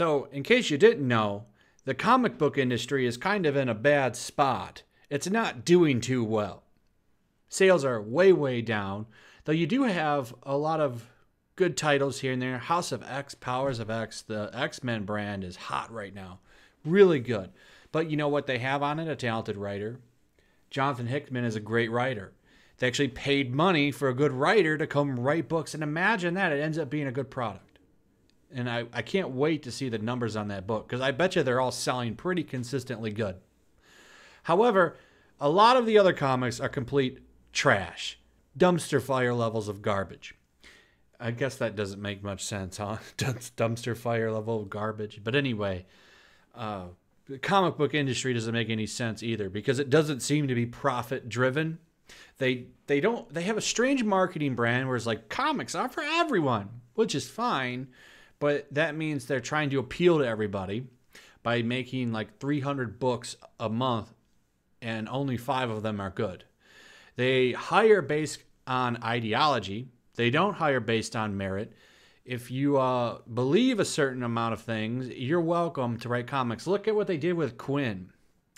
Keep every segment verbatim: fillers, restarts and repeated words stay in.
So, in case you didn't know, the comic book industry is kind of in a bad spot. It's not doing too well. Sales are way, way down, though you do have a lot of good titles here and there. House of X, Powers of X, the X-Men brand is hot right now. Really good. But you know what they have on it? A talented writer. Jonathan Hickman is a great writer. They actually paid money for a good writer to come write books, and imagine that. It ends up being a good product. And I, I can't wait to see the numbers on that book, because I bet you they're all selling pretty consistently good. However, a lot of the other comics are complete trash. Dumpster fire levels of garbage. I guess that doesn't make much sense, huh? Dumpster fire level of garbage. But anyway, uh, the comic book industry doesn't make any sense either, because it doesn't seem to be profit driven. They they don't they have a strange marketing brand where it's like comics are for everyone, which is fine. But that means they're trying to appeal to everybody by making like three hundred books a month and only five of them are good. They hire based on ideology. They don't hire based on merit. If you uh, believe a certain amount of things, you're welcome to write comics. Look at what they did with Quinn,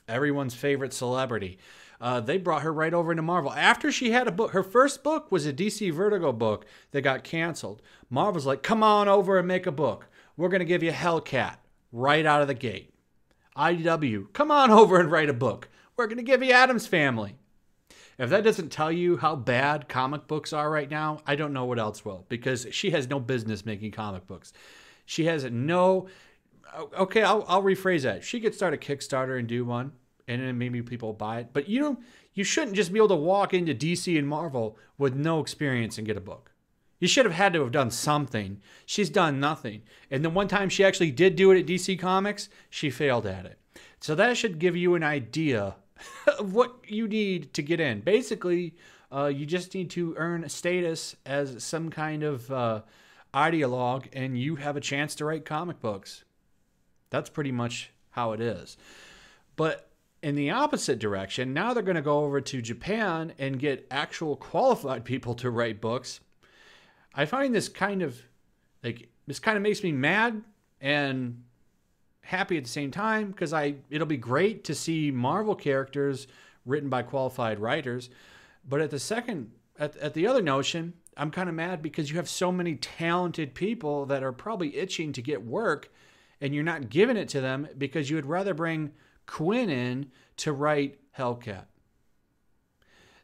everyone's favorite celebrity. Uh, they brought her right over into Marvel. After she had a book, her first book was a D C Vertigo book that got canceled. Marvel's like, come on over and make a book. We're going to give you Hellcat right out of the gate. I D W, come on over and write a book. We're going to give you Adam's Family. If that doesn't tell you how bad comic books are right now, I don't know what else will, because she has no business making comic books. She has no... Okay, I'll, I'll rephrase that. She could start a Kickstarter and do one, and then maybe people buy it. But you don't, you shouldn't just be able to walk into D C and Marvel with no experience and get a book. You should have had to have done something. She's done nothing. And the one time she actually did do it at D C Comics, she failed at it. So that should give you an idea of what you need to get in. Basically, uh, you just need to earn status as some kind of uh, ideologue, and you have a chance to write comic books. That's pretty much how it is. But in the opposite direction, now they're going to go over to Japan and get actual qualified people to write books. I find this kind of, like, this kind of makes me mad and happy at the same time, because I it'll be great to see Marvel characters written by qualified writers. But at the second, at, at the other notion, I'm kind of mad because you have so many talented people that are probably itching to get work, and you're not giving it to them because you would rather bring Quinn in to write Hellcat.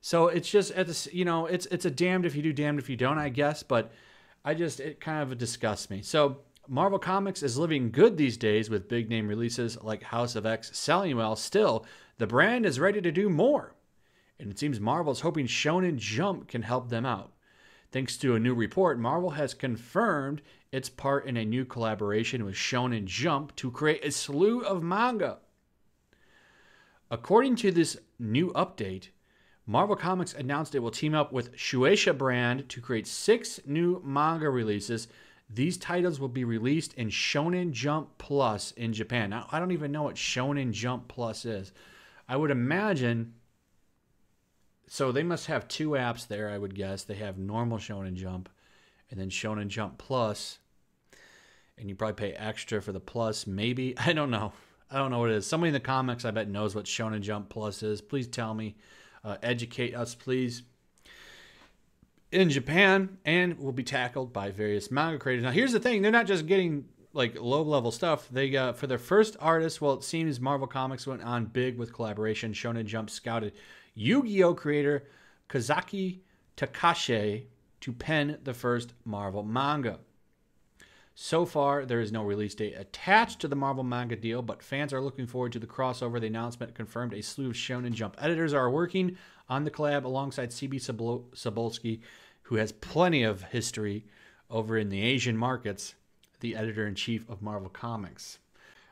So it's just at this, you know, it's it's a damned if you do, damned if you don't, I guess. But I just, it kind of disgusts me. So Marvel Comics is living good these days with big name releases like House of X selling well. Still, the brand is ready to do more, and it seems Marvel's hoping Shonen Jump can help them out. Thanks to a new report, Marvel has confirmed its part in a new collaboration with Shonen Jump to create a slew of manga. According to this new update, Marvel Comics announced it will team up with Shueisha brand to create six new manga releases. These titles will be released in Shonen Jump Plus in Japan. Now, I don't even know what Shonen Jump Plus is. I would imagine, so they must have two apps there, I would guess. They have normal Shonen Jump and then Shonen Jump Plus. And you probably pay extra for the Plus, maybe. I don't know. I don't know what it is. Somebody in the comics, I bet, knows what Shonen Jump Plus is. Please tell me. Uh, educate us, please. In Japan, and will be tackled by various manga creators. Now, here's the thing. They're not just getting, like, low-level stuff. They uh, for their first artist, well, it seems Marvel Comics went on big with collaboration. Shonen Jump scouted Yu-Gi-Oh! Creator Kazaki Takashi to pen the first Marvel manga. So far, there is no release date attached to the Marvel manga deal, but fans are looking forward to the crossover. The announcement confirmed a slew of Shonen Jump editors are working on the collab alongside C B Cebulski, who has plenty of history over in the Asian markets, the editor-in-chief of Marvel Comics.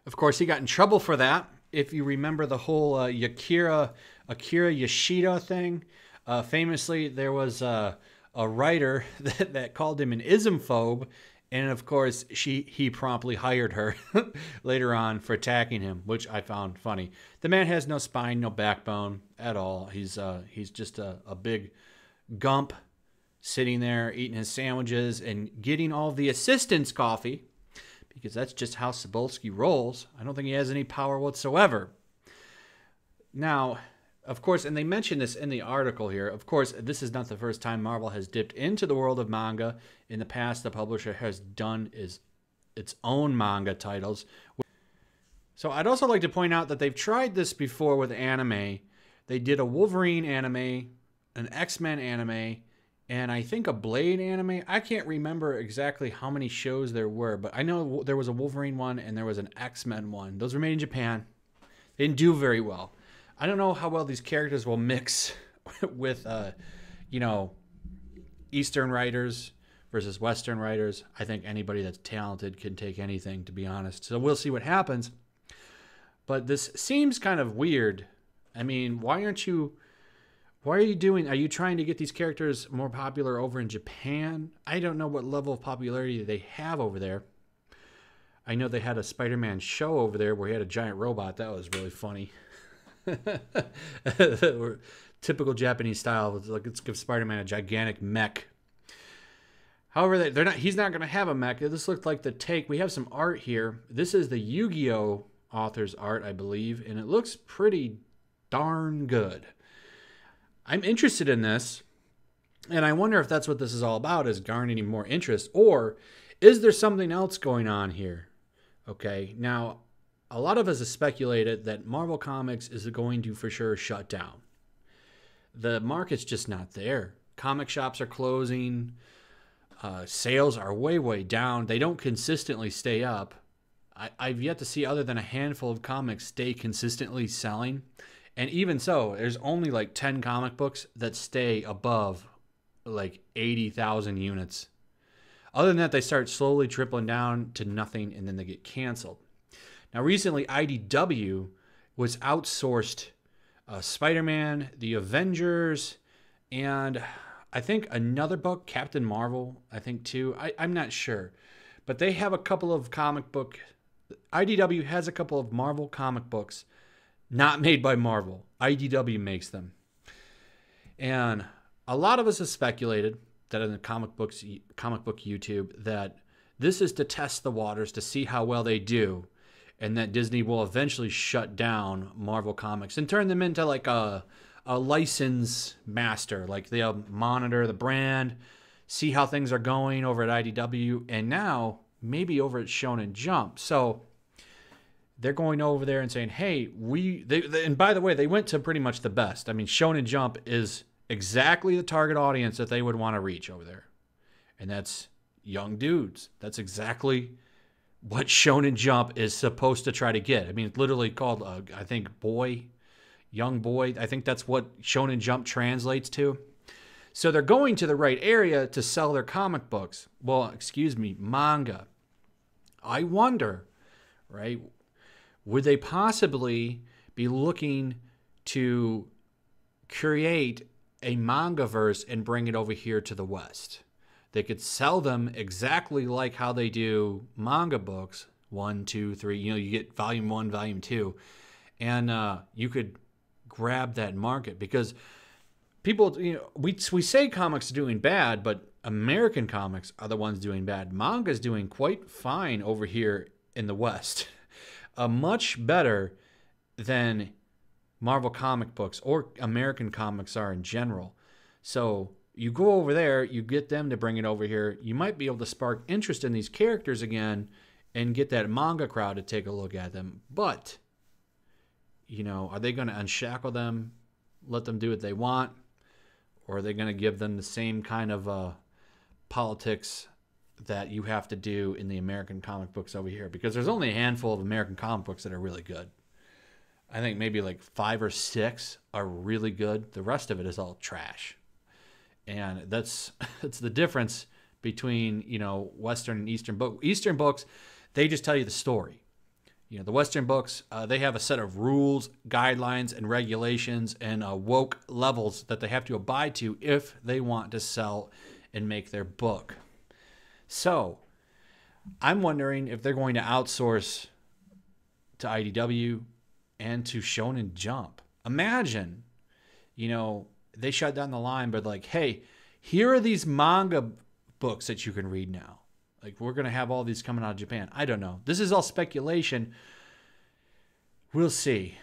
Of course, he got in trouble for that. If you remember the whole uh, Akira, Akira Yoshida thing, uh, famously, there was uh, a writer that, that called him an ismphobe. And of course, she he promptly hired her later on for attacking him, which I found funny. The man has no spine, no backbone at all. He's uh, he's just a, a big gump sitting there eating his sandwiches and getting all the assistants coffee, because that's just how Cebulski rolls. I don't think he has any power whatsoever. Now, of course, and they mention this in the article here, of course, this is not the first time Marvel has dipped into the world of manga. In the past, the publisher has done is its own manga titles. So I'd also like to point out that they've tried this before with anime. They did a Wolverine anime, an X-Men anime, and I think a Blade anime. I can't remember exactly how many shows there were, but I know there was a Wolverine one and there was an X-Men one. Those were made in Japan. They didn't do very well. I don't know how well these characters will mix with, uh, you know, Eastern writers versus Western writers. I think anybody that's talented can take anything, to be honest. So we'll see what happens. But this seems kind of weird. I mean, why aren't you... Why are you doing... Are you trying to get these characters more popular over in Japan? I don't know what level of popularity they have over there. I know they had a Spider-Man show over there where he had a giant robot. That was really funny. Typical Japanese style. It's like, let's give Spider-Man a gigantic mech. However, they, they're not. He's not going to have a mech. This looked like the take. We have some art here. This is the Yu-Gi-Oh! Author's art, I believe, and it looks pretty darn good. I'm interested in this, and I wonder if that's what this is all about, is garnering more interest, or is there something else going on here? Okay, now, a lot of us have speculated that Marvel Comics is going to for sure shut down. The market's just not there. Comic shops are closing. Uh, sales are way, way down. They don't consistently stay up. I, I've yet to see other than a handful of comics stay consistently selling. And even so, there's only like ten comic books that stay above like eighty thousand units. Other than that, they start slowly tripling down to nothing, and then they get canceled. Now, recently, I D W was outsourced uh, Spider-Man, The Avengers, and I think another book, Captain Marvel, I think too. I, I'm not sure. But they have a couple of comic book... I D W has a couple of Marvel comic books not made by Marvel. I D W makes them. And a lot of us have speculated that in the comic books, comic book YouTube, that this is to test the waters to see how well they do, and that Disney will eventually shut down Marvel Comics and turn them into like a, a license master. Like they'll monitor the brand, see how things are going over at I D W, and now maybe over at Shonen Jump. So... they're going over there and saying, hey, we, they, they, and by the way, they went to pretty much the best. I mean, Shonen Jump is exactly the target audience that they would want to reach over there. And that's young dudes. That's exactly what Shonen Jump is supposed to try to get. I mean, it's literally called, uh, I think, boy, young boy. I think that's what Shonen Jump translates to. So they're going to the right area to sell their comic books. Well, excuse me, manga. I wonder, right? Would they possibly be looking to create a manga verse and bring it over here to the West? They could sell them exactly like how they do manga books, one, two, three. You know, you get volume one, volume two, and uh, you could grab that market because people, you know, we we say comics are doing bad, but American comics are the ones doing bad. Manga's doing quite fine over here in the West. Uh, much better than Marvel comic books or American comics are in general. So you go over there, you get them to bring it over here. You might be able to spark interest in these characters again and get that manga crowd to take a look at them. But, you know, are they going to unshackle them, let them do what they want? Or are they going to give them the same kind of uh, politics that you have to do in the American comic books over here? Because there's only a handful of American comic books that are really good. I think maybe like five or six are really good. The rest of it is all trash. And that's that's the difference between, you know, Western and Eastern book. Eastern books, they just tell you the story. You know, the Western books, uh, they have a set of rules, guidelines, and regulations and uh, woke levels that they have to abide to if they want to sell and make their book. So, I'm wondering if they're going to outsource to I D W and to Shonen Jump. Imagine, you know, they shut down the line, but like, hey, here are these manga books that you can read now. Like, we're going to have all these coming out of Japan. I don't know. This is all speculation. We'll see.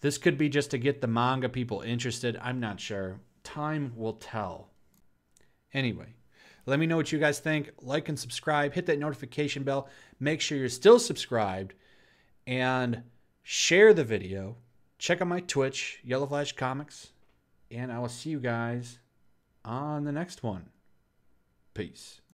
This could be just to get the manga people interested. I'm not sure. Time will tell. Anyway, let me know what you guys think. Like and subscribe. Hit that notification bell. Make sure you're still subscribed. And share the video. Check out my Twitch, Yellow Flash Comics. And I will see you guys on the next one. Peace.